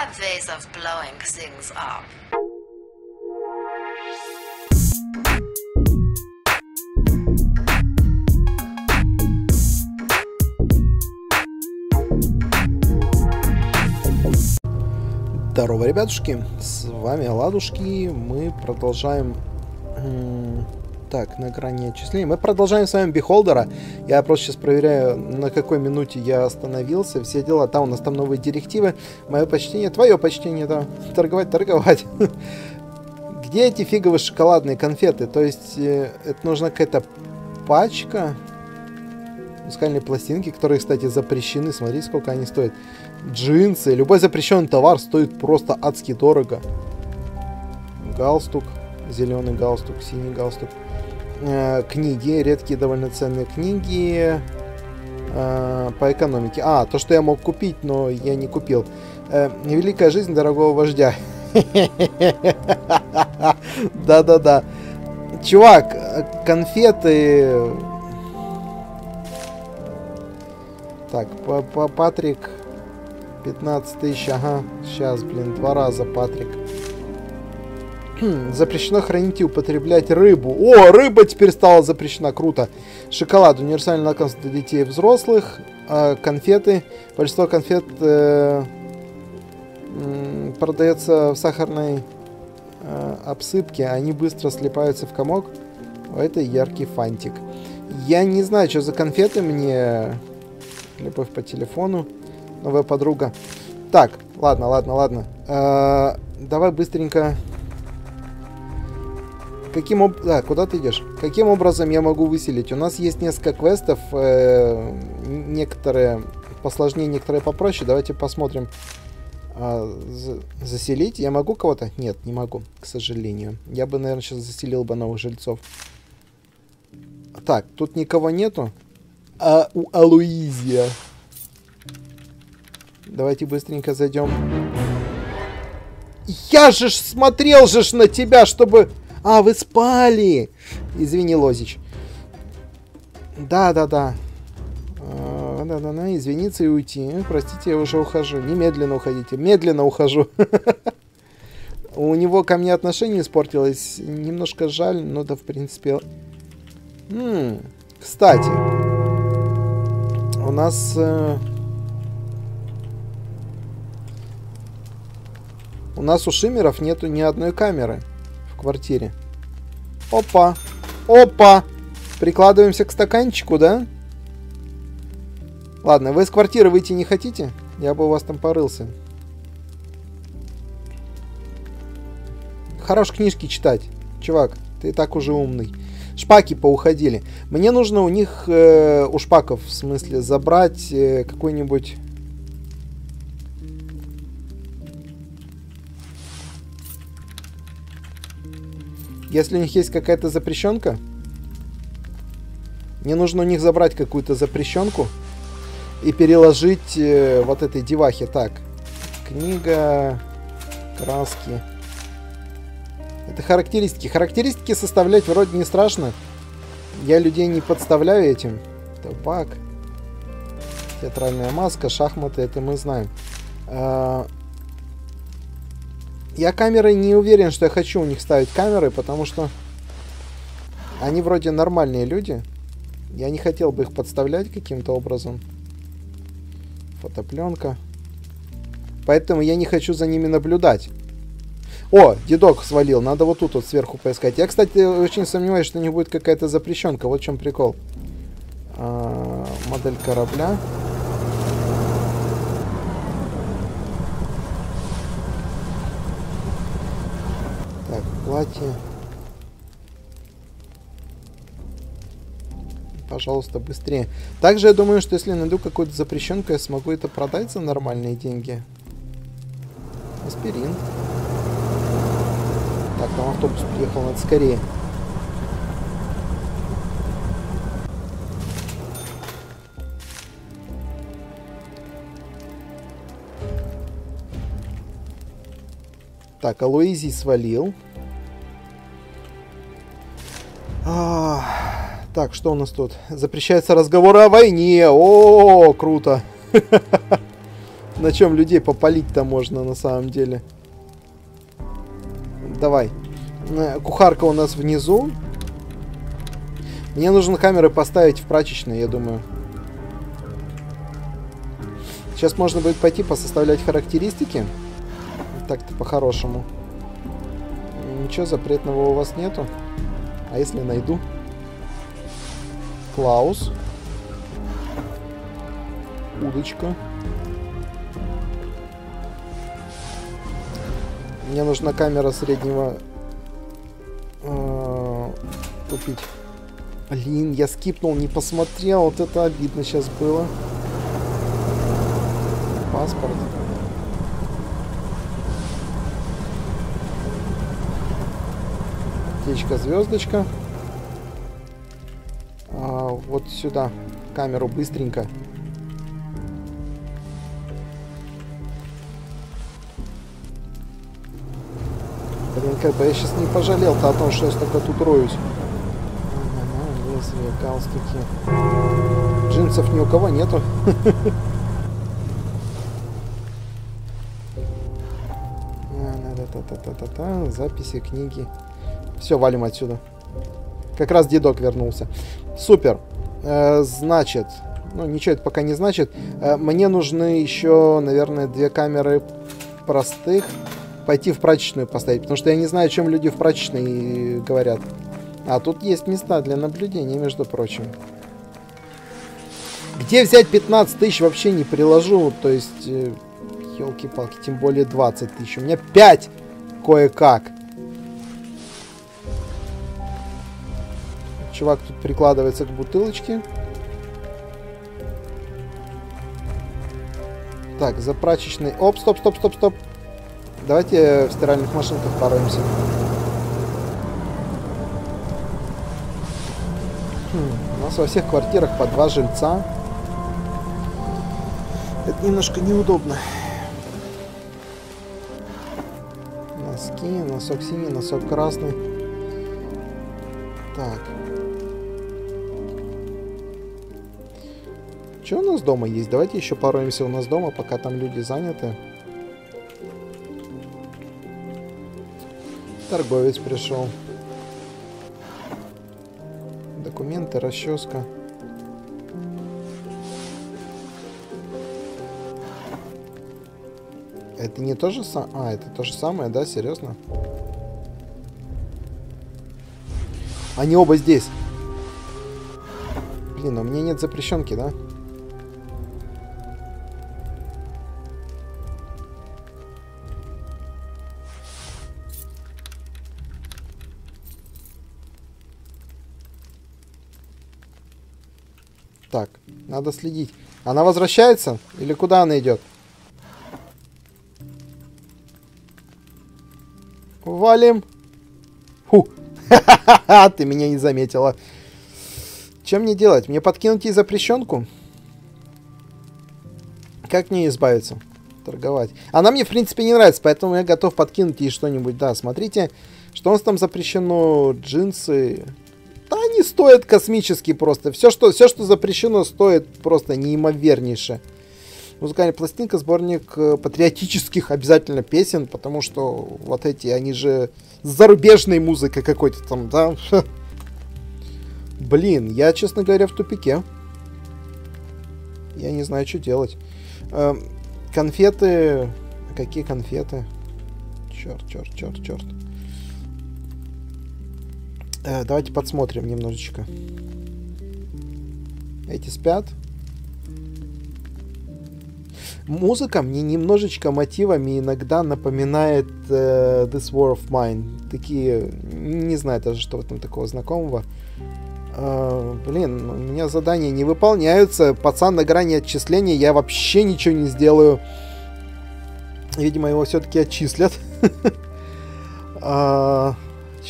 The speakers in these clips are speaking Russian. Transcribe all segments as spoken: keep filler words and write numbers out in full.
have ways of blowing things up. Здорово, ребятушки, с вами Оладушки, мы продолжаем... Так, на экране отчислений. Мы продолжаем с вами бихолдера. Я просто сейчас проверяю, на какой минуте я остановился. Все дела. Там у нас там новые директивы. Мое почтение, твое почтение, да. Торговать, торговать. Где эти фиговые шоколадные конфеты? То есть, э, это нужна какая-то пачка. Музыкальные пластинки, которые, кстати, запрещены. Смотрите, сколько они стоят. Джинсы. Любой запрещенный товар стоит просто адски дорого. Галстук. Зеленый галстук, синий галстук. Э, книги, редкие довольно ценные книги э, по экономике. А, то, что я мог купить, но я не купил. Э, Великая жизнь дорогого вождя. Да-да-да. Чувак, конфеты. Так, Патрик. пятнадцать тысяч, ага. Сейчас, блин, два раза Патрик. Запрещено хранить и употреблять рыбу. О, рыба теперь стала запрещена, круто. Шоколад, универсальный лакомство для детей и взрослых. э, Конфеты. Большинство конфет э, э, продается в сахарной э, обсыпке. Они быстро слипаются в комок. Это яркий фантик. Я не знаю, что за конфеты мне. Любовь по телефону. Новая подруга. Так, ладно, ладно, ладно. э, Давай быстренько. Каким об... а, куда ты идешь? Каким образом я могу выселить? У нас есть несколько квестов, э, некоторые посложнее, некоторые попроще. Давайте посмотрим. А, за... Заселить? Я могу кого-то? Нет, не могу, к сожалению. Я бы, наверное, сейчас заселил бы новых жильцов. Так, тут никого нету. А у Алоизия. Давайте быстренько зайдем. Я же ж смотрел же ж на тебя, чтобы... А, вы спали! Извини, Лозич. Да-да-да. Да-да-да, извиниться и уйти. Простите, я уже ухожу. Немедленно уходите. Медленно ухожу. У него ко мне отношение испортилось. Немножко жаль, но да, в принципе... Кстати. У нас... У нас у Шиммеров нету ни одной камеры. Квартире. Опа! Опа! Прикладываемся к стаканчику, да? Ладно, вы из квартиры выйти не хотите? Я бы у вас там порылся. Хорош книжки читать. Чувак, ты и так уже умный. Шпаки поуходили. Мне нужно у них, э, у шпаков, в смысле, забрать э, какой-нибудь... Если у них есть какая-то запрещенка, мне нужно у них забрать какую-то запрещенку и переложить э, вот этой девахе. Так, книга, краски. Это характеристики. Характеристики составлять вроде не страшно. Я людей не подставляю этим. Табак, театральная маска, шахматы, это мы знаем. А я камерой не уверен, что я хочу у них ставить камеры, потому что они вроде нормальные люди. Я не хотел бы их подставлять каким-то образом. Фотопленка. Поэтому я не хочу за ними наблюдать. О, дедок свалил. Надо вот тут вот сверху поискать. Я, кстати, очень сомневаюсь, что у них будет какая-то запрещенка. Вот в чем прикол. А, модель корабля. Платье. Пожалуйста, быстрее. Также я думаю, что если найду какую-то запрещенку, я смогу это продать за нормальные деньги. Аспирин. Так, там автобус приехал, надо скорее. Так, Алоизий свалил. Так, что у нас тут? Запрещаются разговоры о войне. О, круто. На чем людей попалить-то можно на самом деле? Давай. Кухарка у нас внизу. Мне нужно камеры поставить в прачечной, я думаю. Сейчас можно будет пойти посоставлять характеристики. Так-то по-хорошему. Ничего запретного у вас нету. А если найду? Клаус. Удочка. Мне нужна камера среднего... Купить. Блин, я скипнул, не посмотрел. Вот это обидно сейчас было. Паспорт. Птичка, звездочка. А, вот сюда. Камеру быстренько. Блин, как бы я сейчас не пожалел-то о том, что я столько тут роюсь. Лезвие, галстуки. Джинсов ни у кого нету. Записи, книги. Все, валим отсюда. Как раз дедок вернулся. Супер. Значит, ну ничего это пока не значит. Мне нужны еще, наверное, две камеры простых. Пойти в прачечную поставить, потому что я не знаю, о чем люди в прачечной говорят. А тут есть места для наблюдения, между прочим. Где взять пятнадцать тысяч, вообще не приложу. То есть, елки-палки, тем более двадцать тысяч. У меня пять кое-как. Чувак тут прикладывается к бутылочке. Так, за прачечной... Оп, стоп, стоп, стоп, стоп. Давайте в стиральных машинках пороемся. Хм, у нас во всех квартирах по два жильца. Это немножко неудобно. Носки, носок синий, носок красный. Так. Что у нас дома есть? Давайте еще пороемся у нас дома, пока там люди заняты. Торговец пришел. Документы, расческа. Это не то же самое? А, это то же самое, да? Серьезно? Они оба здесь. Блин, а у меня нет запрещенки, да? Так, надо следить. Она возвращается? Или куда она идет? Валим. Фу. Ха-ха-ха, ты меня не заметила. Чем мне делать? Мне подкинуть ей запрещенку? Как мне избавиться? Торговать. Она мне, в принципе, не нравится, поэтому я готов подкинуть ей что-нибудь. Да, смотрите, что у нас там запрещено? Джинсы... Да они стоят космически просто. Все что, все, что запрещено, стоит просто неимовернейше. Музыкальная пластинка, сборник патриотических обязательно песен, потому что вот эти, они же с зарубежной музыкой какой-то там, да? Блин, я, честно говоря, в тупике. Я не знаю, что делать. Конфеты... Какие конфеты? Черт, черт, черт, черт. Давайте подсмотрим немножечко. Эти спят. Музыка мне немножечко мотивами иногда напоминает uh, this war of mine. Такие, не знаю даже, что в этом такого знакомого. Uh, блин, у меня задания не выполняются. Пацан на грани отчисления. Я вообще ничего не сделаю. Видимо, его все-таки отчислят.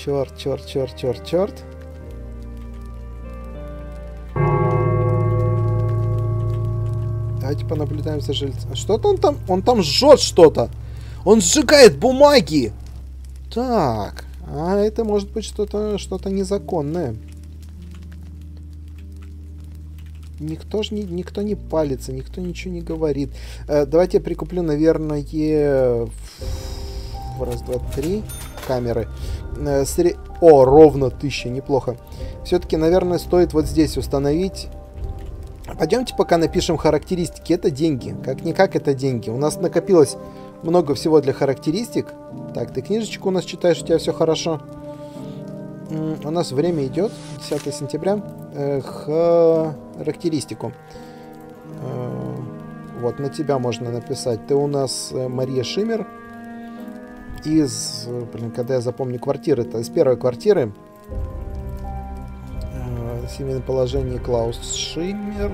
Черт, черт, черт, черт, черт. Давайте понаблюдаем за жильцем. Что-то он там... Он там жжет что-то. Он сжигает бумаги. Так. А это может быть что-то что-то незаконное. никто же не, никто не палится, никто ничего не говорит. Э, давайте я прикуплю, наверное, в раз, два, три камеры. Э, сре... О, ровно тысяча, неплохо. Все-таки, наверное, стоит вот здесь установить. Пойдемте пока напишем характеристики. Это деньги. Как-никак это деньги. У нас накопилось много всего для характеристик. Так, ты книжечку у нас читаешь, у тебя все хорошо. У нас время идет, десятое сентября. Характеристику. Вот, на тебя можно написать. Ты у нас Мария Шиммер. Из, блин, когда я запомню квартиры, это из первой квартиры. Семейное положение Клаус Шиммер.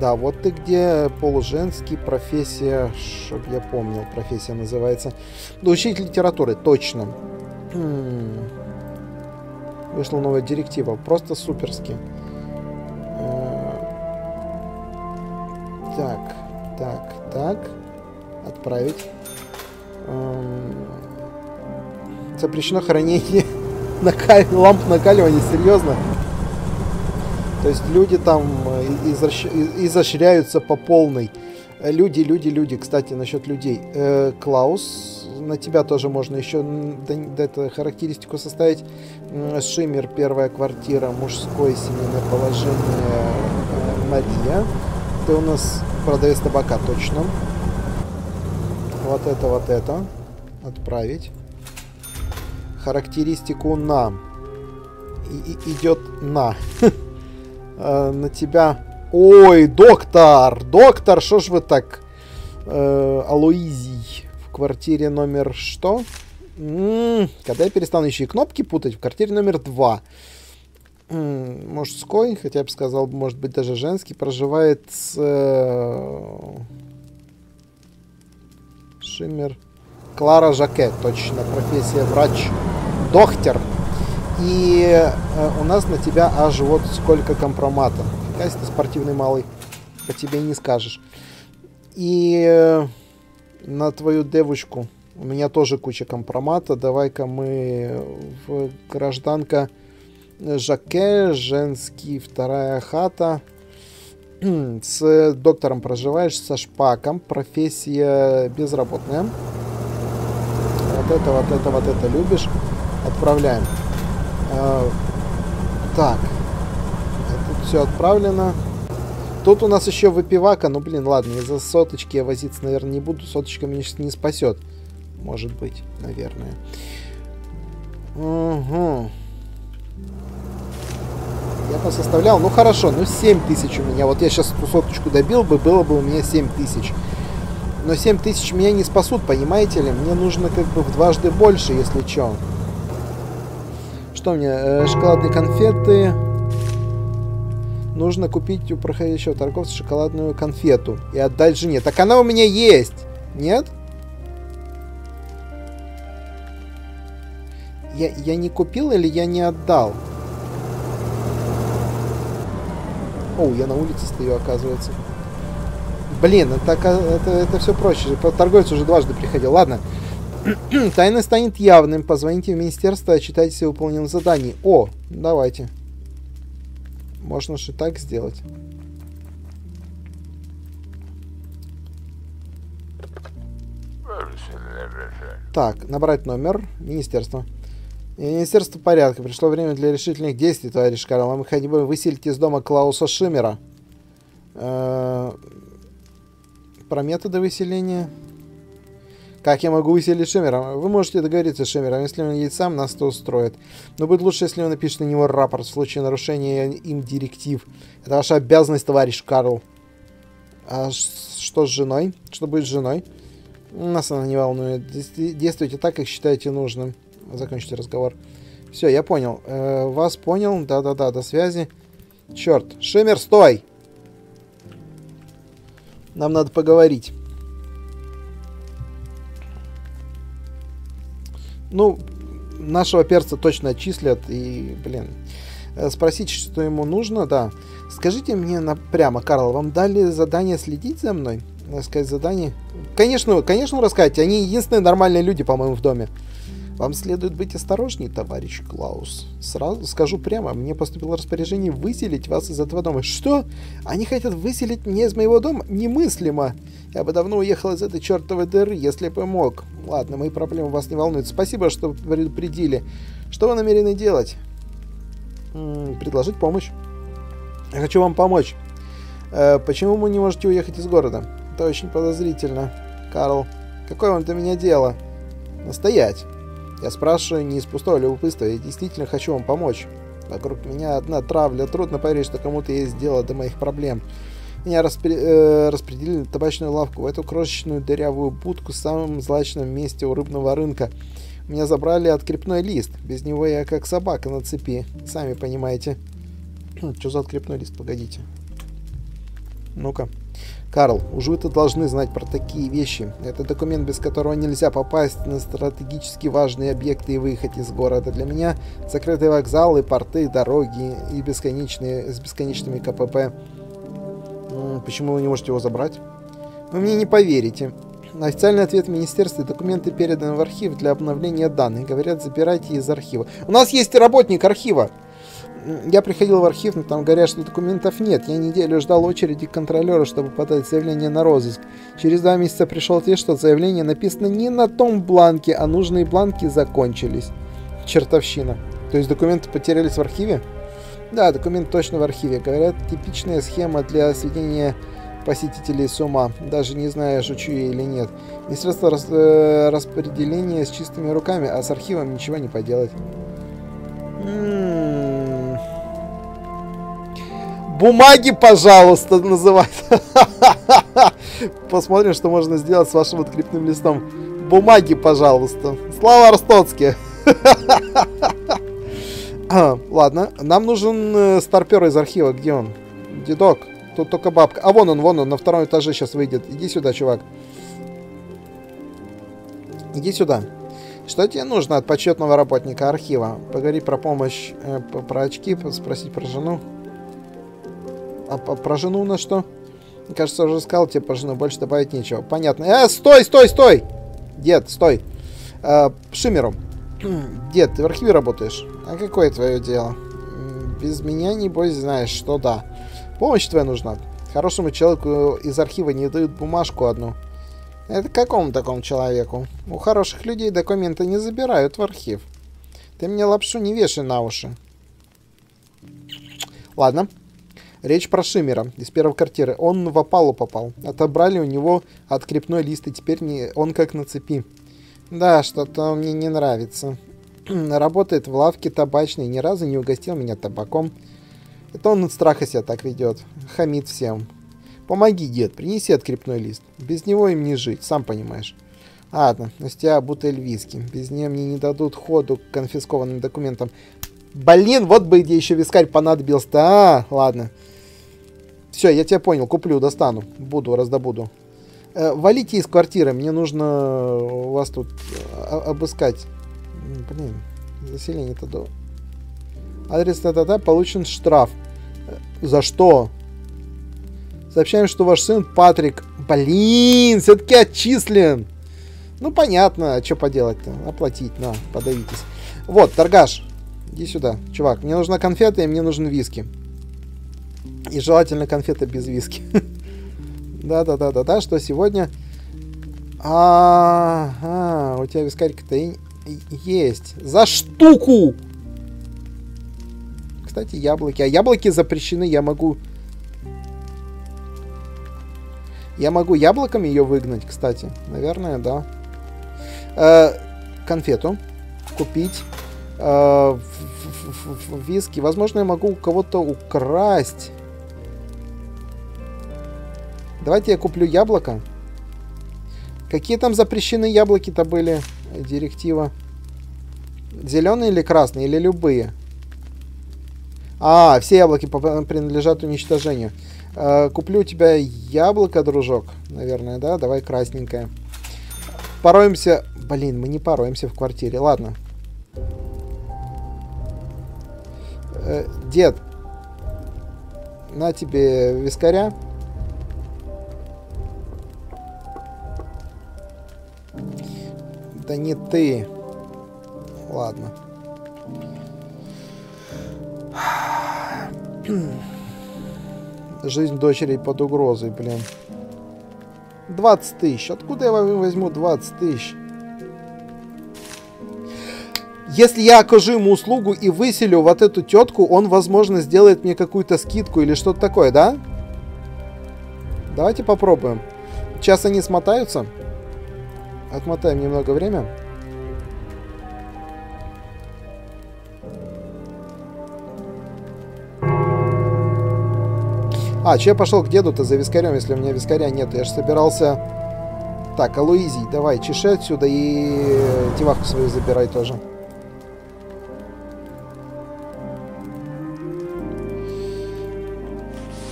Да, вот ты где, полуженский, профессия, чтоб я помнил, профессия называется. Да, учитель литературы, точно. Вышла новая директива, просто суперски. Так, так, так. Отправить. Запрещено хранение ламп накаливания, серьезно? То есть люди там изощряются по полной. Люди, люди, люди. Кстати, насчет людей. Клаус, на тебя тоже можно еще эту характеристику составить. Шиммер, первая квартира, мужское семейное положение, Мария. Ты у нас продавец табака, точно. Вот это, вот это. Отправить. Характеристику на. И, и, идет на. На тебя... Ой, доктор! Доктор, что ж вы так? Алоизий. В квартире номер что? Когда я перестану еще и кнопки путать? В квартире номер два. Мужской, хотя я бы сказал, может быть, даже женский, проживает с... Шиммер. Клара Жаке, точно. Профессия врач. Доктор. И э, у нас на тебя аж вот сколько компромата. Какая ты спортивный малый. По тебе не скажешь. И э, на твою девушку у меня тоже куча компромата. Давай-ка мы в гражданка Жаке, женский, вторая хата. С доктором проживаешь, со Шпаком. Профессия безработная. Вот это, вот это, вот это любишь. Отправляем. Так, тут все отправлено. Тут у нас еще выпивака. Ну, блин, ладно, из-за соточки я возиться, наверное, не буду. Соточка меня сейчас не спасет. Может быть, наверное. Угу. Я посоставлял. Ну, хорошо, ну, семь тысяч у меня. Вот я сейчас эту соточку добил бы, было бы у меня семь тысяч. Но семь тысяч меня не спасут, понимаете ли? Мне нужно как бы в дважды больше, если что. Что мне? Шоколадные конфеты. Нужно купить у проходящего торговца шоколадную конфету и отдать жене. Так она у меня есть. Нет? Я, я не купил или я не отдал? О, я на улице стою, оказывается. Блин, это, это, это все проще. Торговец уже дважды приходил. Ладно. Тайна станет явным. Позвоните в министерство, отчитайте все выполненные задания. О, давайте. Можно же так сделать. Так, набрать номер министерства. Министерство порядка. Пришло время для решительных действий, товарищ Карл. Вам необходимо выселить из дома Клауса Шиммера. Э -э про методы выселения... Как я могу выселить Шиммера? Вы можете договориться с Шиммером. Если он едет сам, нас то устроит. Но будет лучше, если он напишет на него рапорт в случае нарушения им директив. Это ваша обязанность, товарищ Карл. А что с женой? Что будет с женой? Нас она не волнует. Действуйте так, как считаете нужным. Закончите разговор. Все, я понял. Э-э, вас понял. Да-да-да, до связи. Черт. Шиммер, стой! Нам надо поговорить. Ну, нашего перца точно отчислят, и, блин, спросить, что ему нужно, да. Скажите мне прямо, Карл, вам дали задание следить за мной? Рассказать задание? Конечно, конечно, рассказать. Они единственные нормальные люди, по-моему, в доме. Вам следует быть осторожней, товарищ Клаус. Сразу скажу прямо, мне поступило распоряжение выселить вас из этого дома. Что? Они хотят выселить меня из моего дома? Немыслимо. Я бы давно уехал из этой чертовой дыры, если бы мог. Ладно, мои проблемы вас не волнуют. Спасибо, что предупредили. Что вы намерены делать? М-м, предложить помощь. Я хочу вам помочь. Э-э, почему вы не можете уехать из города? Это очень подозрительно. Карл, какое вам до меня дело? Настоять. Я спрашиваю не из пустого любопытства, я действительно хочу вам помочь. Вокруг меня одна травля, трудно поверить, что кому-то есть дело до моих проблем. Меня распри... э, распределили на табачную лавку, в эту крошечную дырявую будку в самом злачном месте у рыбного рынка. Меня забрали открепной лист, без него я как собака на цепи, сами понимаете. Что за открепной лист, погодите. Ну-ка. Карл, уж вы-то должны знать про такие вещи. Это документ, без которого нельзя попасть на стратегически важные объекты и выехать из города. Для меня закрытые вокзалы, порты, дороги и бесконечные с бесконечными КПП. Почему вы не можете его забрать? Вы мне не поверите. Официальный ответ министерства: документы переданы в архив для обновления данных. Говорят, забирайте из архива. У нас есть работник архива. Я приходил в архив, но там говорят, что документов нет. Я неделю ждал очереди контролера, чтобы подать заявление на розыск. Через два месяца пришел ответ, что заявление написано не на том бланке, а нужные бланки закончились. Чертовщина. То есть документы потерялись в архиве? Да, документ точно в архиве. Говорят, типичная схема для сведения посетителей с ума. Даже не знаю, шучу я или нет. Не средство рас... распределения с чистыми руками, а с архивом ничего не поделать. Ммм... Бумаги, пожалуйста, называют. Посмотрим, что можно сделать с вашим открепным листом. Бумаги, пожалуйста. Слава Ростоцке. Ладно, нам нужен старпер из архива. Где он? Дедок. Тут только бабка. А вон он, вон он, на втором этаже сейчас выйдет. Иди сюда, чувак. Иди сюда. Что тебе нужно от почетного работника архива? Поговори про помощь, э, про очки, спросить про жену. А про жену у нас что? Мне кажется, уже сказал тебе про жену, больше добавить нечего. Понятно. Э, стой, стой, стой! Дед, стой. Э, Шиммеру. Дед, ты в архиве работаешь? А какое твое дело? Без меня, небось, знаешь, что да. Помощь твоя нужна. Хорошему человеку из архива не дают бумажку одну. Это какому такому человеку? У хороших людей документы не забирают в архив. Ты мне лапшу не вешай на уши. Ладно. Речь про Шиммера из первой квартиры. Он в опалу попал. Отобрали у него открепной лист, и теперь не... он как на цепи. Да, что-то мне не нравится. Работает в лавке табачной, ни разу не угостил меня табаком. Это он от страха себя так ведет. Хамит всем. Помоги, дед, принеси открепной лист. Без него им не жить, сам понимаешь. Ладно, у тебя бутыль виски. Без нее мне не дадут ходу к конфискованным документам. Блин, вот бы где еще вискарь понадобился-то. А, ладно. Все, я тебя понял, куплю, достану. Буду, раздобуду. Э, валите из квартиры, мне нужно вас тут обыскать. Блин, заселение-то до... Адрес та-та-та, получен штраф. За что? Сообщаем, что ваш сын Патрик... Блин, все-таки отчислен. Ну, понятно, а что поделать-то? Оплатить, на, подавитесь. Вот, торгаш, иди сюда. Чувак, мне нужна конфета и мне нужен виски. И желательно конфеты без виски. Да-да-да-да-да, что сегодня... А-а-а, у тебя вискарь-то и есть. За штуку! Кстати, яблоки. А яблоки запрещены, я могу... Я могу яблоками ее выгнать, кстати. Наверное, да. Э-э, конфету купить. Э-э, виски. Возможно, я могу у кого-то украсть... Давайте я куплю яблоко. Какие там запрещены яблоки-то были? Директива. Зеленые или красные? Или любые? А, все яблоки принадлежат уничтожению. Э, куплю у тебя яблоко, дружок. Наверное, да? Давай красненькое. Пороемся. Блин, мы не пороемся в квартире. Ладно. Э, дед. На тебе вискаря. Да не ты. Ладно. Жизнь дочери под угрозой, блин. двадцать тысяч. Откуда я возьму двадцать тысяч? Если я окажу ему услугу и выселю вот эту тетку, он, возможно, сделает мне какую-то скидку или что-то такое, да? Давайте попробуем. Сейчас они смотаются. Отмотаем немного время. А, че я пошел к деду-то за вискарем, если у меня вискаря нет? Я же собирался... Так, Алоизий, давай, чеши отсюда и деваху свою забирай тоже.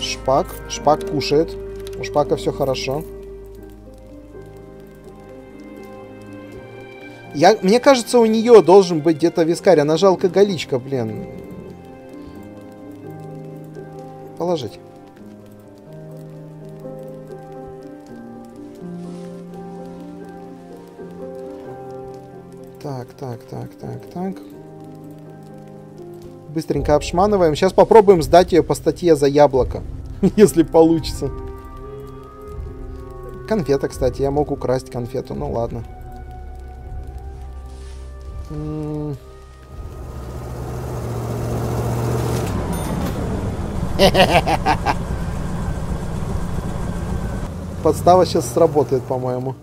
Шпак. Шпак кушает. У Шпака все хорошо. Я, мне кажется, у нее должен быть где-то вискарь. Она же алкоголичка, блин. Положить. Так, так, так, так, так. Быстренько обшманываем. Сейчас попробуем сдать ее по статье за яблоко. Если получится. Конфета, кстати. Я мог украсть конфету. Ну ладно. Подстава сейчас сработает, по-моему.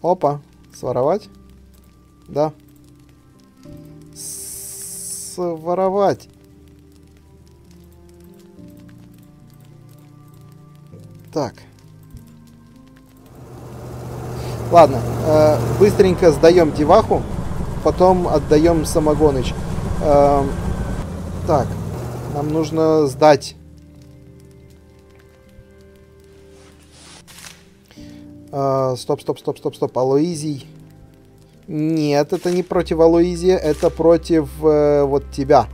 Опа, своровать? Да. Своровать. Так. Ладно, э, быстренько сдаем деваху, потом отдаем самогоныч. Э, так, нам нужно сдать. Стоп, стоп, стоп, стоп, стоп. Алоизий. Нет, это не против Алоизия, это против э, вот тебя.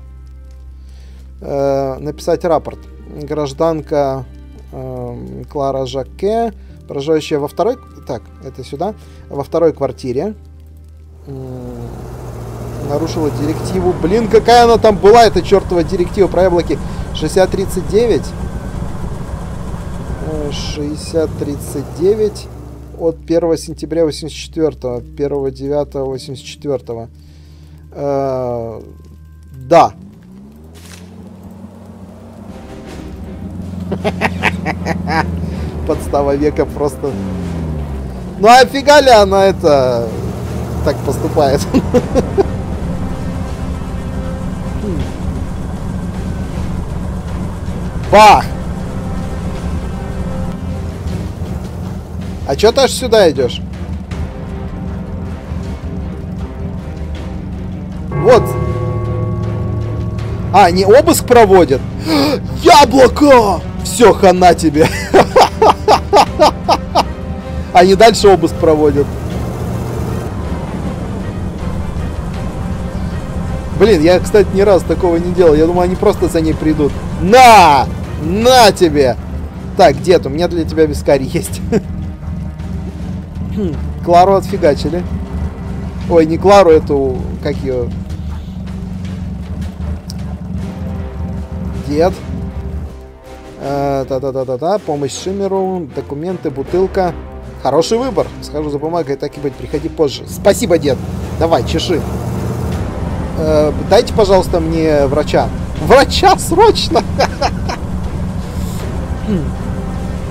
Э, написать рапорт. Гражданка э, Клара Жаке, проживающая во второй... Так, это сюда. Во второй квартире. Э, нарушила директиву. Блин, какая она там была, эта чертова директива про яблоки. шестьдесят тридцать девять. шестьдесят тридцать девять. От первого сентября восемьдесят четвёртого, от первого девятого восемьдесят четвёртого. Э-э- да. Подстава века просто. Ну а фига ли она это так поступает? Бах! А чё ты аж сюда идешь? Вот. А, они обыск проводят? Яблоко! Все, хана тебе. Они дальше обыск проводят. Блин, я, кстати, ни разу такого не делал. Я думал, они просто за ней придут. На! На тебе! Так, дед, у меня для тебя вискарь есть. Клару отфигачили. Ой, не Клару, эту... Как ее? Дед. Та-та-та-та-та. Помощь Шиммеру. Документы, бутылка. Хороший выбор. Схожу за бумагой, так и быть. Приходи позже. Спасибо, дед. Давай, чеши. Э, дайте, пожалуйста, мне врача. Врача, срочно!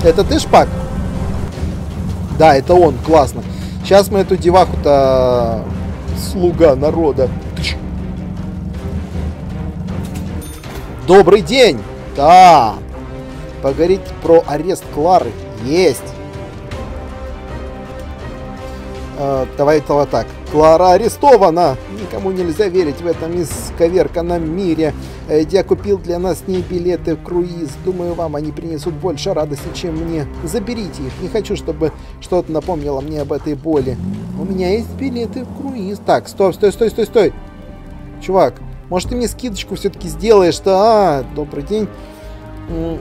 Это ты, Шпак? Да, это он, классно. Сейчас мы эту деваху-то, слуга народа. Добрый день! Да! Поговорить про арест Клары. Есть! Э, давай этого так. Клара арестована! Никому нельзя верить в этом исковерканном мире. Я купил для нас с ней билеты в круиз. Думаю, вам они принесут больше радости, чем мне. Заберите их. Не хочу, чтобы что-то напомнило мне об этой боли. У меня есть билеты в круиз. Так, стоп, стой, стой, стой, стой. Чувак, может, ты мне скидочку все-таки сделаешь-то? А, добрый день.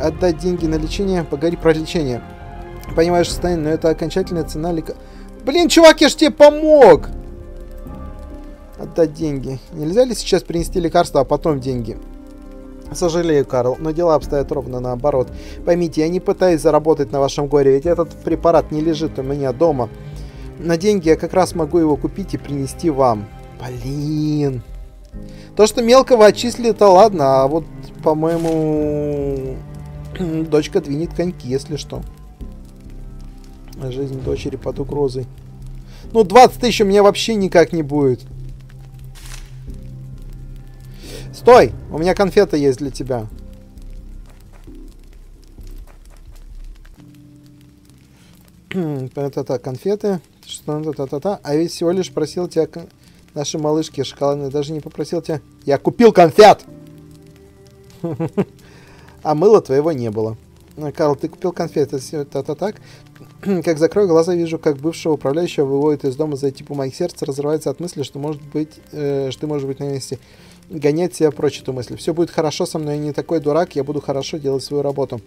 Отдать деньги на лечение. Поговори про лечение. Понимаешь состояние, но это окончательная цена лика... Блин, чувак, я ж тебе помог! Отдать деньги. Нельзя ли сейчас принести лекарство, а потом деньги? Сожалею, Карл, но дела обстоят ровно наоборот. Поймите, я не пытаюсь заработать на вашем горе, ведь этот препарат не лежит у меня дома. На деньги я как раз могу его купить и принести вам. Блин. То, что мелкого отчислили, то ладно, а вот, по-моему, дочка двинет коньки, если что. Жизнь дочери под угрозой. Ну, двадцать тысяч у меня вообще никак не будет. Стой! У меня конфета есть для тебя. Та-та-та, конфеты. Что-то та-та-та. А ведь всего лишь просил тебя... Наши малышки шоколадные, даже не попросил тебя. Я купил конфет! А мыла твоего не было. Карл, ты купил конфеты. Это так. Как закрою глаза, вижу, как бывшего управляющего выводит из дома за типу моих сердца, разрывается от мысли, что может быть, э, что ты можешь быть на месте. Гонять себя прочь эту мысль. Все будет хорошо со мной, я не такой дурак, я буду хорошо делать свою работу.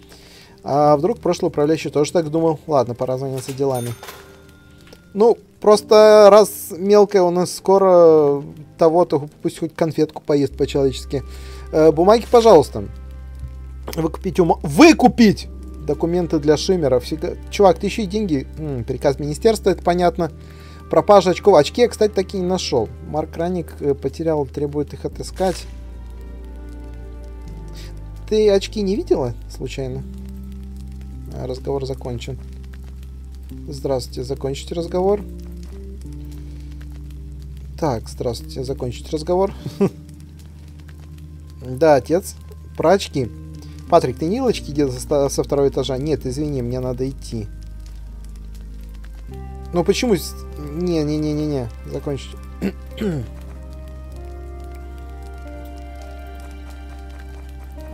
А вдруг прошлый управляющий тоже так думал? Ладно, пора заняться делами. Ну, просто раз мелкая у нас скоро того-то, пусть хоть конфетку поест по-человечески. Э, бумаги, пожалуйста. Выкупить ума... Выкупить! Документы для Шиммера. Всегда... Чувак, ты еще и деньги. М-м, приказ министерства, это понятно. Пропажа очков. Очки я, кстати, таки не нашел. Марк Раник потерял, требует их отыскать. Ты очки не видела, случайно? Разговор закончен. Здравствуйте, закончите разговор. Так, здравствуйте, закончить разговор. Да, отец. Про очки. Патрик, ты не елочки где-то со, со второго этажа? Нет, извини, мне надо идти. Ну почему... Не-не-не-не-не. Закончить.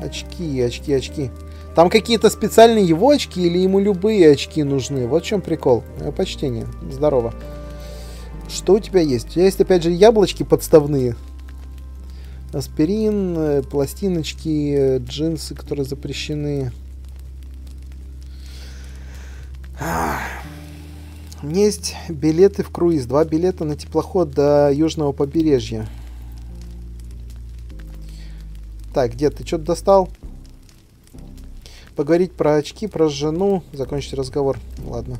Очки, очки, очки. Там какие-то специальные его очки или ему любые очки нужны? Вот в чем прикол. Почтение. Здорово. Что у тебя есть? У тебя есть, опять же, яблочки подставные. Аспирин, пластиночки, джинсы, которые запрещены. У меня есть билеты в круиз. Два билета на теплоход до южного побережья. Так, дед, ты что-то достал? Поговорить про очки, про жену. Закончить разговор. Ладно.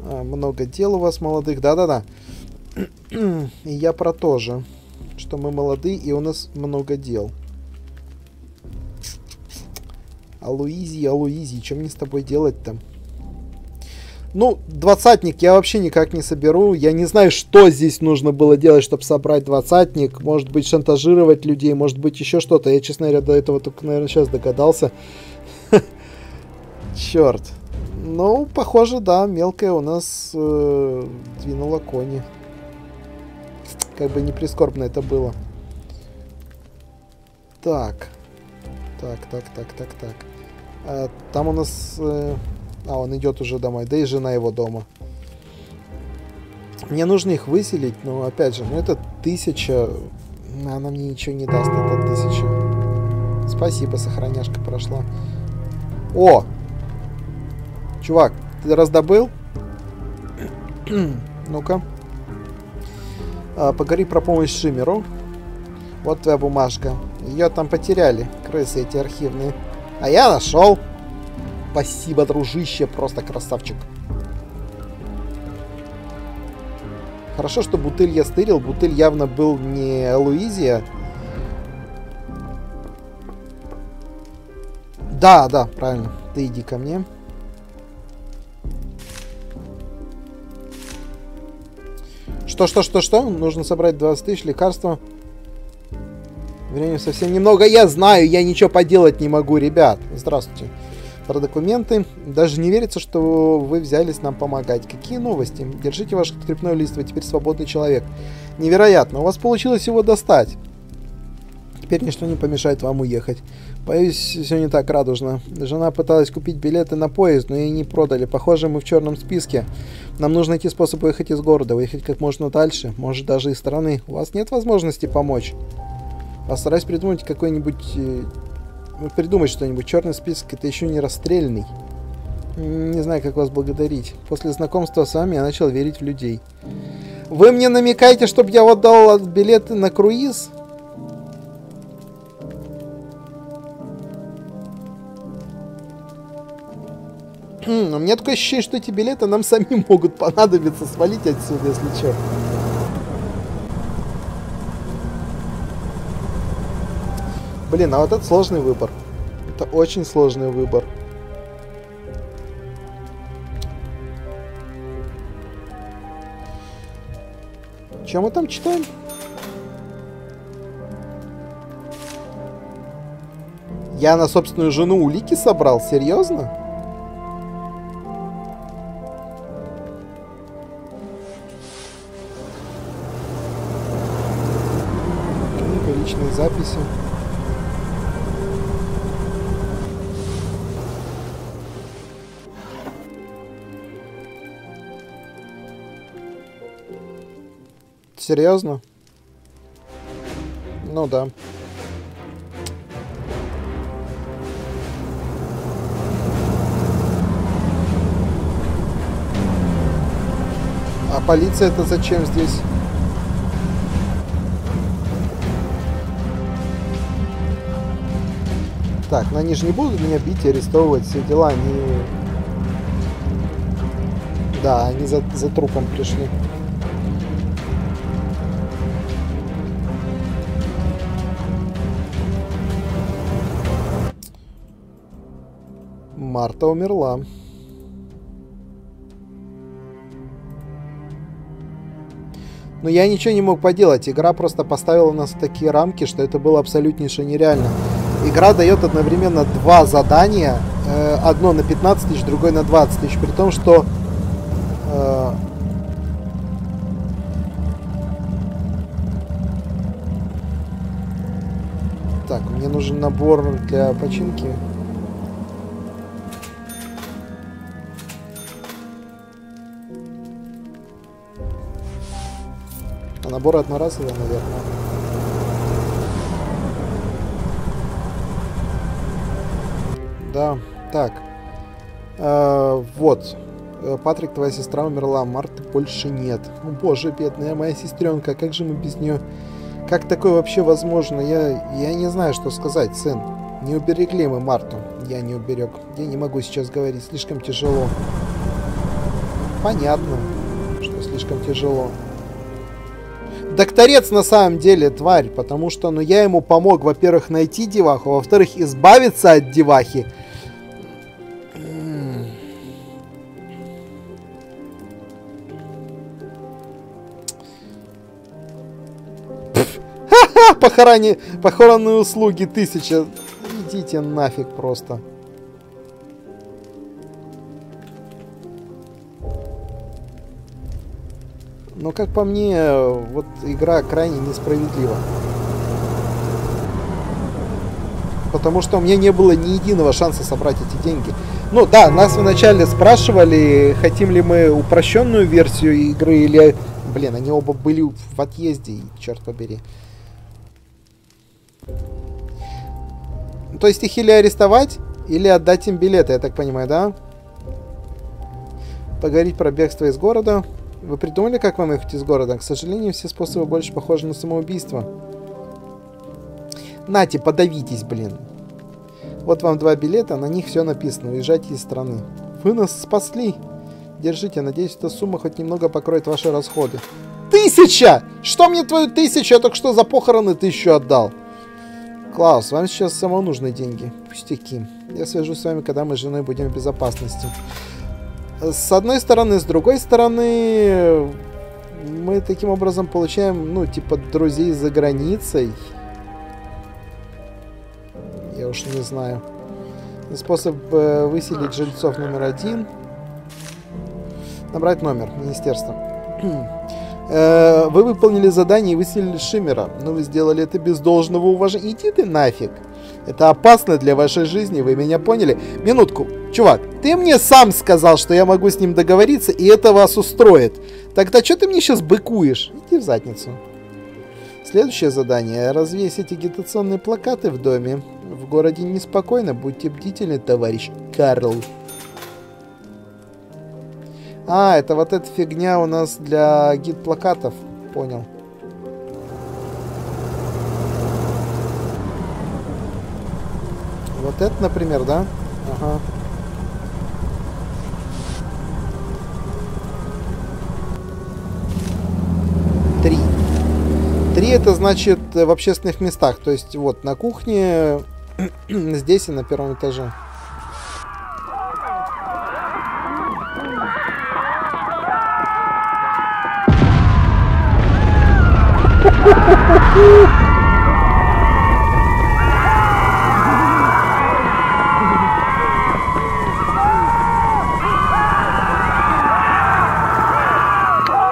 А, много дел у вас, молодых. Да-да-да. И я про то же. Что мы молоды, и у нас много дел. Алоизий, Алоизий, что мне с тобой делать-то? Ну, двадцатник я вообще никак не соберу. Я не знаю, что здесь нужно было делать, чтобы собрать двадцатник. Может быть, шантажировать людей, может быть, еще что-то. Я, честно говоря, до этого только, наверное, сейчас догадался. Черт. Ну, похоже, да, мелкая у нас э, двинула кони. Как бы не прискорбно это было. Так. Так, так, так, так, так. А, там у нас... Э, а, он идет уже домой. Да и жена его дома. Мне нужно их выселить, но опять же, ну это тысяча. Она мне ничего не даст, это тысяча. Спасибо, сохраняшка прошла. О! Чувак, ты раздобыл? Ну-ка. А, поговори про помощь Шиммеру. Вот твоя бумажка. Ее там потеряли, крысы эти архивные. А я нашел. Спасибо, дружище, просто красавчик. Хорошо, что бутыль я стырил. Бутыль явно был не Алоизия. Да, да, правильно. Ты иди ко мне. Что, что, что, что? Нужно собрать двадцать тысяч, лекарства. Времени совсем немного. Я знаю, я ничего поделать не могу, ребят. Здравствуйте. Про документы. Даже не верится, что вы взялись нам помогать. Какие новости? Держите ваш скрипной лист, вы теперь свободный человек. Невероятно. У вас получилось его достать. Теперь ничто не помешает вам уехать. Боюсь, все не так радужно. Жена пыталась купить билеты на поезд, но ей не продали. Похоже, мы в черном списке. Нам нужно найти способ выехать из города, выехать как можно дальше, может даже из страны. У вас нет возможности помочь? Постараюсь придумать какой-нибудь... Придумать что-нибудь. Черный список — это еще не расстрельный. Не знаю, как вас благодарить. После знакомства с вами я начал верить в людей. Вы мне намекаете, чтобы я отдал билеты на круиз? Но мне такое ощущение, что эти билеты нам самим могут понадобиться. Свалить отсюда, если что. Блин, а вот это сложный выбор. Это очень сложный выбор. Что мы там читаем? Я на собственную жену улики собрал? Серьезно? Книга, личные записи. Серьезно? Ну да. А полиция-то зачем здесь? Так, но они же не будут меня бить и арестовывать, все дела, они... Да, они за, за трупом пришли. Марта умерла. Но я ничего не мог поделать. Игра просто поставила нас в такие рамки, что это было абсолютнейше нереально. Игра дает одновременно два задания. Э, одно на пятнадцать тысяч, другое на двадцать тысяч. При том, что... Э, так, мне нужен набор для починки. Наборы одноразовые, наверное. Да, так. Э-э- вот. Патрик, твоя сестра умерла, Марты больше нет. О, боже, бедная моя сестренка, как же мы без нее... Как такое вообще возможно? Я, я не знаю, что сказать, сын. Не уберегли мы Марту. Я не уберег. Я не могу сейчас говорить, слишком тяжело. Понятно, что слишком тяжело. Докторец на самом деле тварь, потому что, ну, я ему помог, во-первых, найти деваху, во-вторых, избавиться от девахи. Ха-ха, похорони, похоронные услуги тысяча. Идите нафиг просто. Но, как по мне, вот игра крайне несправедлива. Потому что у меня не было ни единого шанса собрать эти деньги. Ну да, нас вначале спрашивали, хотим ли мы упрощенную версию игры или... Блин, они оба были в отъезде, черт побери. То есть их или арестовать, или отдать им билеты, я так понимаю, да? Поговорить про бегство из города... Вы придумали, как вам ехать из города? К сожалению, все способы больше похожи на самоубийство. Нате, подавитесь, блин. Вот вам два билета, на них все написано. Уезжайте из страны. Вы нас спасли. Держите, надеюсь, эта сумма хоть немного покроет ваши расходы. Тысяча! Что мне твою тысячу? Я только что за похороны тысячу отдал. Клаус, вам сейчас самому нужны деньги. Пустяки. Я свяжусь с вами, когда мы с женой будем в безопасности. С одной стороны, с другой стороны, мы таким образом получаем, ну, типа, друзей за границей. Я уж не знаю. Способ э, выселить жильцов номер один. Набрать номер министерства. э, вы выполнили задание и выселили Шиммера, но вы сделали это без должного уважения. Иди ты нафиг. Это опасно для вашей жизни, вы меня поняли? Минутку. Чувак, ты мне сам сказал, что я могу с ним договориться, и это вас устроит. Тогда что ты мне сейчас быкуешь? Иди в задницу. Следующее задание. Развесить агитационные плакаты в доме. В городе неспокойно. Будьте бдительны, товарищ Карл. А, это вот эта фигня у нас для гид-плакатов. Понял. Вот это, например, да? Ага. Три. Три это значит в общественных местах. То есть вот на кухне, здесь и на первом этаже.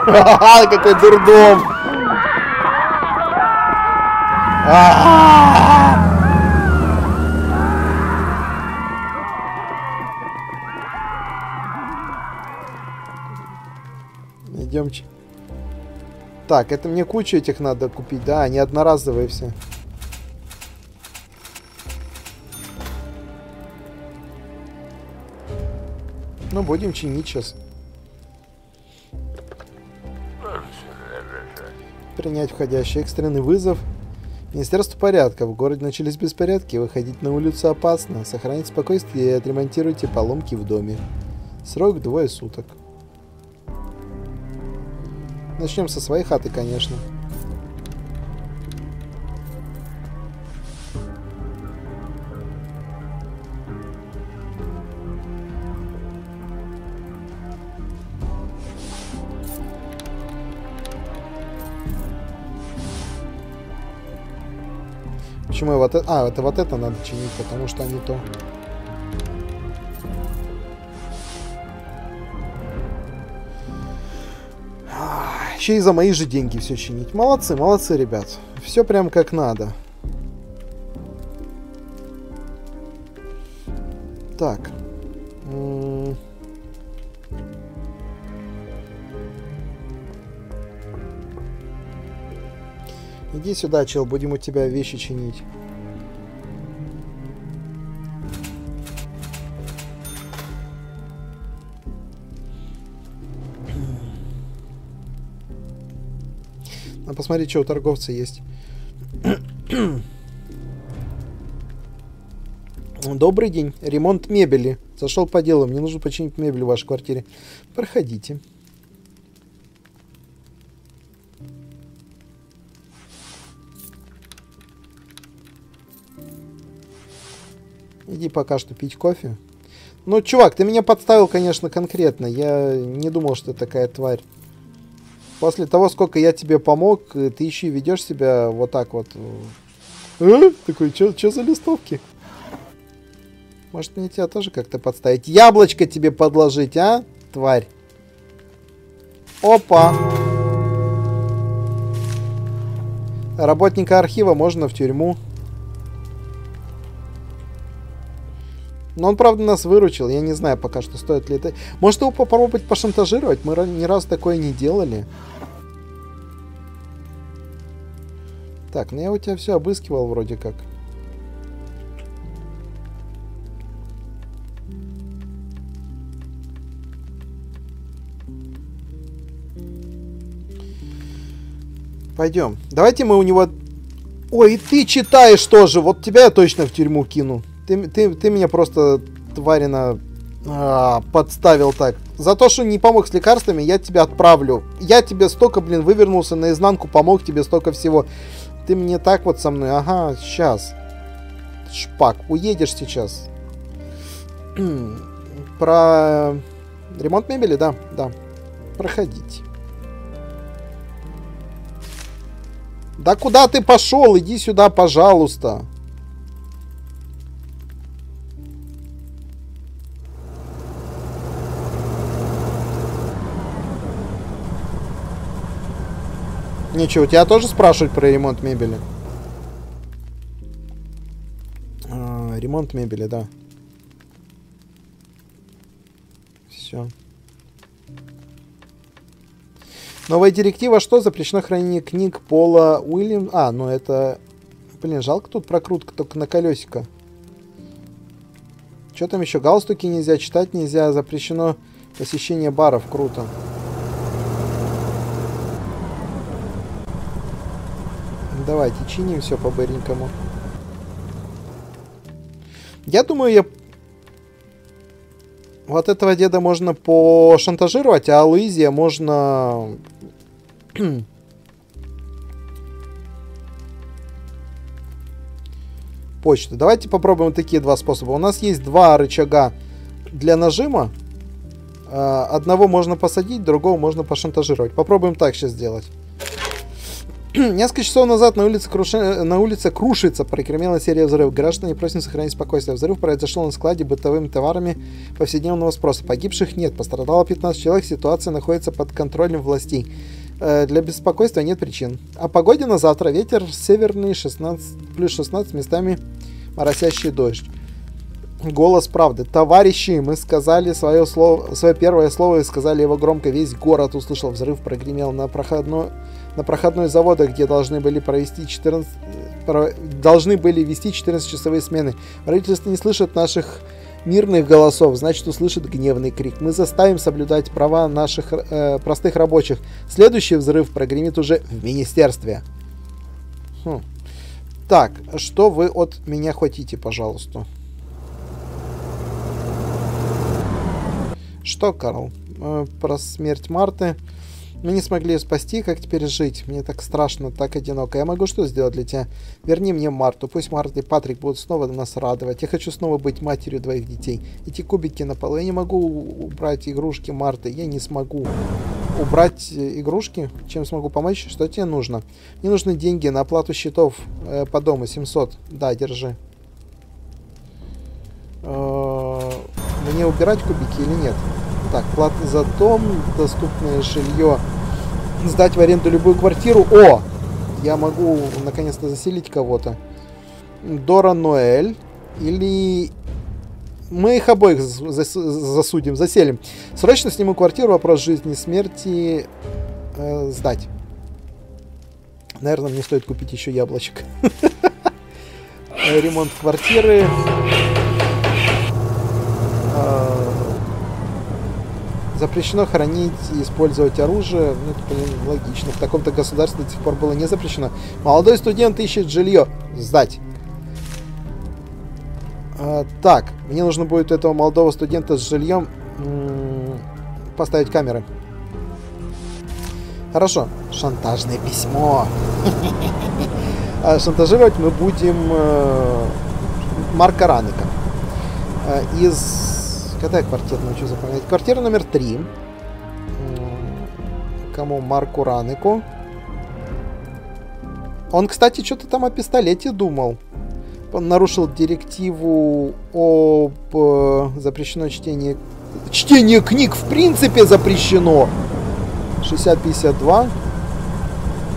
Ха-ха, какой дурдом! Идемте. Так, это мне кучу этих надо купить, да? Они одноразовые все. Ну, будем чинить сейчас. Принять входящий экстренный вызов. Министерство порядка. В городе начались беспорядки. Выходить на улицу опасно. Сохраните спокойствие и отремонтируйте поломки в доме. Срок двое суток. Начнем со своей хаты, конечно. Почему я вот это... А, это вот это надо чинить, потому что они то... Еще и за мои же деньги все чинить. Молодцы, молодцы, ребят. Все прям как надо. Так. М-м-м. Иди сюда, чел, будем у тебя вещи чинить. Надо посмотреть, что у торговца есть. Добрый день. Ремонт мебели. Зашел по делу. Мне нужно починить мебель в вашей квартире. Проходите. Иди пока что пить кофе. Ну, чувак, ты меня подставил, конечно, конкретно. Я не думал, что ты такая тварь. После того, сколько я тебе помог, ты еще и ведешь себя вот так вот. А? Такой, что за листовки? Может, мне тебя тоже как-то подставить? Яблочко тебе подложить, а, тварь? Опа! Работника архива можно в тюрьму. Но он, правда, нас выручил. Я не знаю пока, что стоит ли это. Может, его попробовать пошантажировать? Мы ни разу такое не делали. Так, ну я у тебя все обыскивал вроде как. Пойдем. Давайте мы у него... Ой, и ты читаешь тоже. Вот тебя я точно в тюрьму кину. Ты, ты, ты меня просто, тварина, а, подставил так. За то, что не помог с лекарствами, я тебя отправлю. Я тебе столько, блин, вывернулся наизнанку, помог тебе столько всего. Ты мне так вот со мной. Ага, сейчас. Шпак, уедешь сейчас. Про ремонт мебели, да, да. Проходите. Да куда ты пошел? Иди сюда, пожалуйста. Ничего, у тебя тоже спрашивают про ремонт мебели? А, ремонт мебели, да. Все. Новая директива, что запрещено хранение книг Пола Уильямс. А, ну это... Блин, жалко, тут прокрутка только на колесико. Что там еще? Галстуки нельзя читать, нельзя, запрещено Посещение баров круто. Давайте чиним все по-быренькому. Я думаю, я... Вот этого деда можно пошантажировать, а Алоизия можно... Почту. Давайте попробуем такие два способа. У нас есть два рычага для нажима. Одного можно посадить, другого можно пошантажировать. Попробуем так сейчас сделать. Несколько часов назад на улице, круши... на улице Крушица прокремела серия взрывов. Граждане просят сохранить спокойствие. Взрыв произошел на складе бытовыми товарами повседневного спроса. Погибших нет. Пострадало пятнадцать человек. Ситуация находится под контролем властей. Для беспокойства нет причин. О погоде на завтра. Ветер северный шестнадцать, плюс шестнадцать, местами моросящий дождь. Голос правды. Товарищи, мы сказали свое, слово, свое первое слово и сказали его громко. Весь город услышал. Взрыв прогремел на проходной, на проходной завода, где должны были провести четырнадцать, про, должны были вести четырнадцатичасовые смены. Правительство не слышит наших мирных голосов, значит, услышит гневный крик. Мы заставим соблюдать права наших э, простых рабочих. Следующий взрыв прогремит уже в министерстве. Хм. Так, что вы от меня хотите, пожалуйста? Что, Карл? Э, про смерть Марты. Мы не смогли ее спасти, как теперь жить? Мне так страшно, так одиноко. Я могу что сделать для тебя? Верни мне Марту. Пусть Марта и Патрик будут снова нас радовать. Я хочу снова быть матерью двоих детей. Эти кубики на полу. Я не могу убрать игрушки Марты. Я не смогу убрать игрушки. Чем смогу помочь? Что тебе нужно? Мне нужны деньги на оплату счетов э, по дому. семьсот. Да, держи. Э-э, мне убирать кубики или нет? Так, плата за дом, доступное жилье, сдать в аренду любую квартиру. О, я могу наконец-то заселить кого-то. Дора Ноэль или... Мы их обоих зас засудим, заселим. Срочно сниму квартиру, вопрос жизни, смерти, э, сдать. Наверное, мне стоит купить еще яблочек. Ремонт квартиры. Запрещено хранить и использовать оружие. Ну, это, блин, логично. В таком-то государстве до сих пор было не запрещено. Молодой студент ищет жилье. Сдать. А, так, мне нужно будет у этого молодого студента с жильем поставить камеры. Хорошо. Шантажное письмо. Шантажировать мы будем Марка Раника. Из... Когда я квартиру научу запоминать? Квартира номер три. Кому? Марку Ранику. Он, кстати, что-то там о пистолете думал. Он нарушил директиву об э, запрещено чтение... Чтение книг в принципе запрещено! шестьдесят пятьдесят два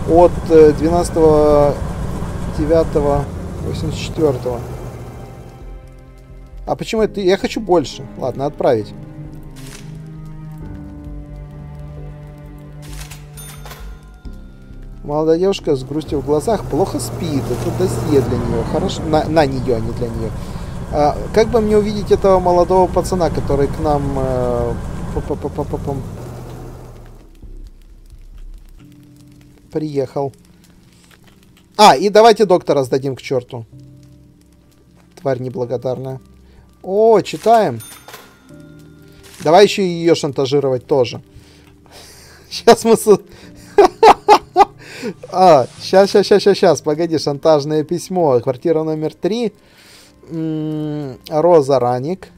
от двенадцатого девятого восемьдесят четвёртого. А почему это? Я хочу больше. Ладно, отправить. Молодая девушка с грустью в глазах плохо спит. Это досье для нее. Хорошо. На, на нее, а не для нее. А, как бы мне увидеть этого молодого пацана, который к нам... Э, приехал. А, и давайте доктора сдадим к черту. Тварь неблагодарная. О, читаем. Давай еще и ее шантажировать тоже. Сейчас мы... А, сейчас, сейчас, сейчас, сейчас. Погоди, шантажное письмо. Квартира номер три. Роза Раник.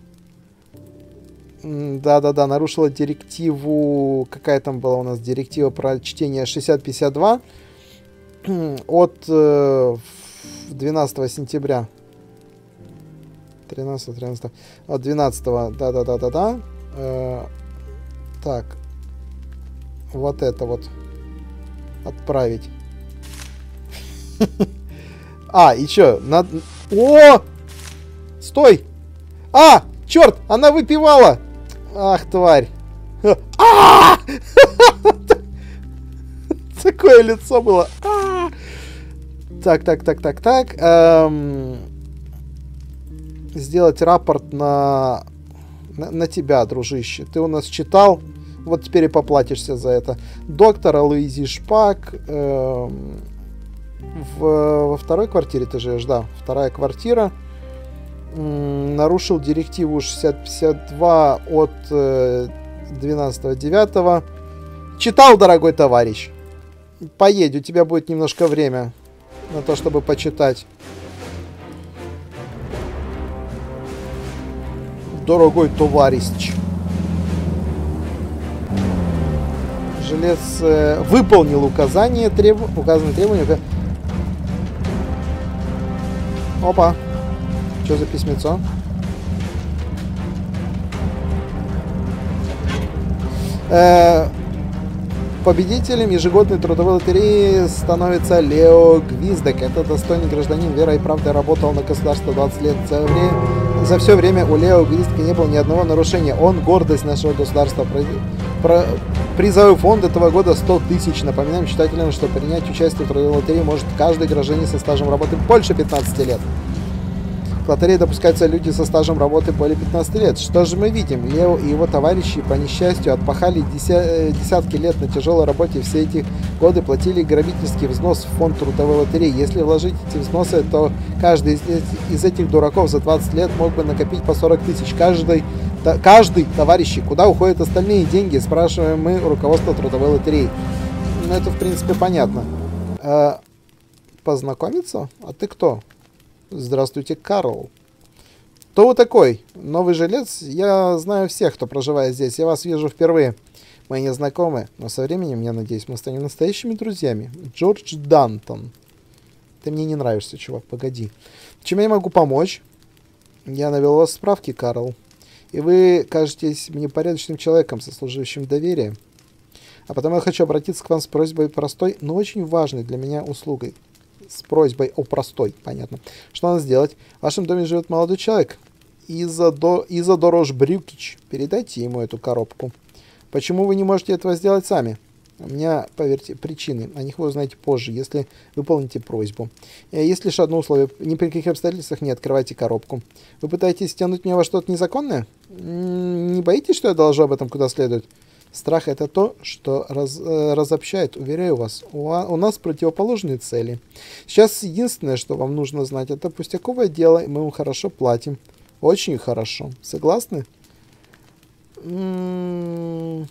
Да-да-да, нарушила директиву... Какая там была у нас директива про чтение? шестьдесят пятьдесят два. От двенадцатого сентября. тринадцатого, тринадцатого. От двенадцатого, да-да-да-да-да. Э, так. Вот это вот. Отправить. А, и чё? Надо... О! Стой! А! Чёрт! Она выпивала! Ах, тварь! А! Такое лицо было. Так, так, так, так, так. Сделать рапорт на на, на тебя, дружище. Ты у нас читал, вот теперь и поплатишься за это. Доктора Луизи Шпак. Э, в, во второй квартире ты живешь, да, вторая квартира. М, нарушил директиву шестьдесят пятьдесят два от э, двенадцатого девятого. Читал, дорогой товарищ. Поедь, у тебя будет немножко время на то, чтобы почитать. Дорогой товарищ. Жилец э, выполнил указание, треб... указанные требования. Опа. Что за письмецо? Э -э Победителем ежегодной трудовой лотереи становится Лео Гвиздек. Это достойный гражданин, верой и правдой работал на государство двадцать лет. За, вре... За все время у Лео Гвиздека не было ни одного нарушения. Он гордость нашего государства. Про... Призовой фонд этого года сто тысяч. Напоминаем читателям, что принять участие в трудовой лотерее может каждый гражданин со стажем работы больше пятнадцати лет. В лотерее допускаются люди со стажем работы более пятнадцати лет. Что же мы видим? Лео и его товарищи, по несчастью, отпахали десятки лет на тяжелой работе. Все эти годы платили грабительский взнос в фонд трудовой лотереи. Если вложить эти взносы, то каждый из этих дураков за двадцать лет мог бы накопить по сорок тысяч. Каждый, каждый, товарищи, куда уходят остальные деньги, спрашиваем мы руководство трудовой лотереи. Ну, это, в принципе, понятно. Познакомиться? А ты кто? Здравствуйте, Карл. Кто вы такой? Новый жилец? Я знаю всех, кто проживает здесь. Я вас вижу впервые. Мы не знакомы, но со временем, я надеюсь, мы станем настоящими друзьями. Джордж Дантон. Ты мне не нравишься, чувак, погоди. Чем я могу помочь? Я навел вас в справки, Карл. И вы кажетесь мне порядочным человеком, сослуживающим доверия. А потом я хочу обратиться к вам с просьбой простой, но очень важной для меня услугой. С просьбой о простой, понятно. Что надо сделать? В вашем доме живет молодой человек. Иза-дорожь Брюкич. Передайте ему эту коробку. Почему вы не можете этого сделать сами? У меня, поверьте, причины. О них вы узнаете позже, если выполните просьбу. Есть лишь одно условие. Ни при каких обстоятельствах не открывайте коробку. Вы пытаетесь тянуть меня во что-то незаконное? Не боитесь, что я доложу об этом куда следует? Страх — это то, что раз, э, разобщает, уверяю вас. У, у нас противоположные цели. Сейчас единственное, что вам нужно знать, это пустяковое дело, и мы вам хорошо платим. Очень хорошо. Согласны? М-м-м.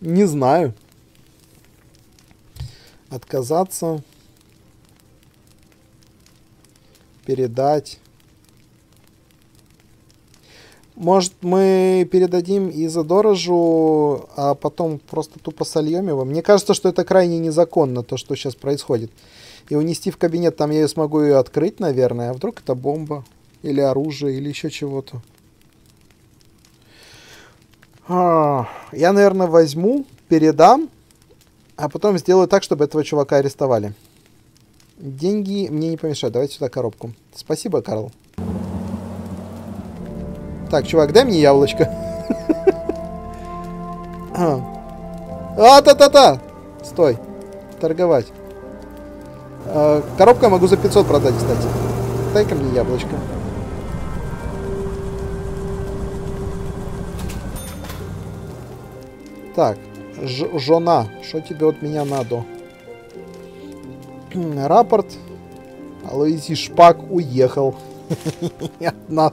Не знаю. Отказаться. Передать. Может, мы передадим Иза-дорожу, а потом просто тупо сольем его? Мне кажется, что это крайне незаконно, то, что сейчас происходит. И унести в кабинет, там я ее смогу ее открыть, наверное. А вдруг это бомба? Или оружие, или еще чего-то. Я, наверное, возьму, передам, а потом сделаю так, чтобы этого чувака арестовали. Деньги мне не помешают. Давайте сюда коробку. Спасибо, Карл. Так, чувак, дай мне яблочко. А-та-та-та! Стой. Торговать. Коробка могу за пятьсот продать, кстати. Дай-ка мне яблочко. Так. Жена. Что тебе от меня надо? Рапорт. Алоизий Шпак уехал. От нас.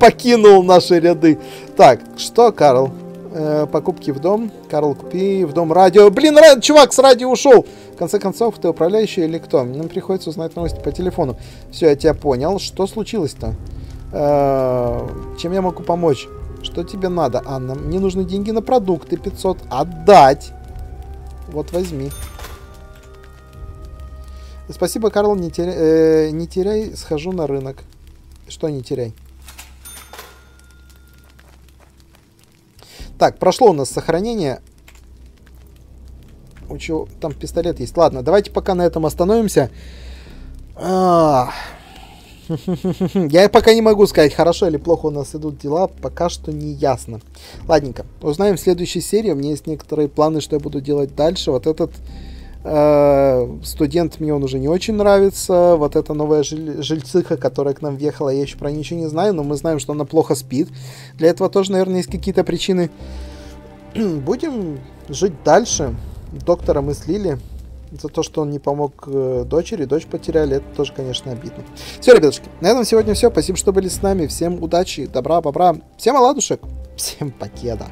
Покинул наши ряды. Так, что, Карл? Э, покупки в дом. Карл, купи в дом радио. Блин, рад, чувак с радио ушел. В конце концов, ты управляющий или кто? Нам приходится узнать новости по телефону. Все, я тебя понял. Что случилось-то? Э, чем я могу помочь? Что тебе надо, Анна? Мне нужны деньги на продукты. пятьсот отдать. Вот, возьми. Спасибо, Карл. Не теря... э, не теряй. Схожу на рынок. Что не теряй. Так, прошло у нас сохранение. У чего там пистолет есть? Ладно, давайте пока на этом остановимся. А -а -а. Я пока не могу сказать, хорошо или плохо у нас идут дела. Пока что не ясно. Ладненько, узнаем в следующей серии. У меня есть некоторые планы, что я буду делать дальше. Вот этот Студент мне он уже не очень нравится. Вот эта новая жиль... жильцыха, которая к нам въехала, я еще про ничего не знаю, но мы знаем, что она плохо спит. Для этого тоже, наверное, есть какие-то причины. Будем жить дальше. Доктора мы слили за то, что он не помог дочери. Дочь потеряли. Это тоже, конечно, обидно. Все, ребятушки, на этом сегодня все. Спасибо, что были с нами. Всем удачи, добра, бобра. Всем оладушек. Всем покеда.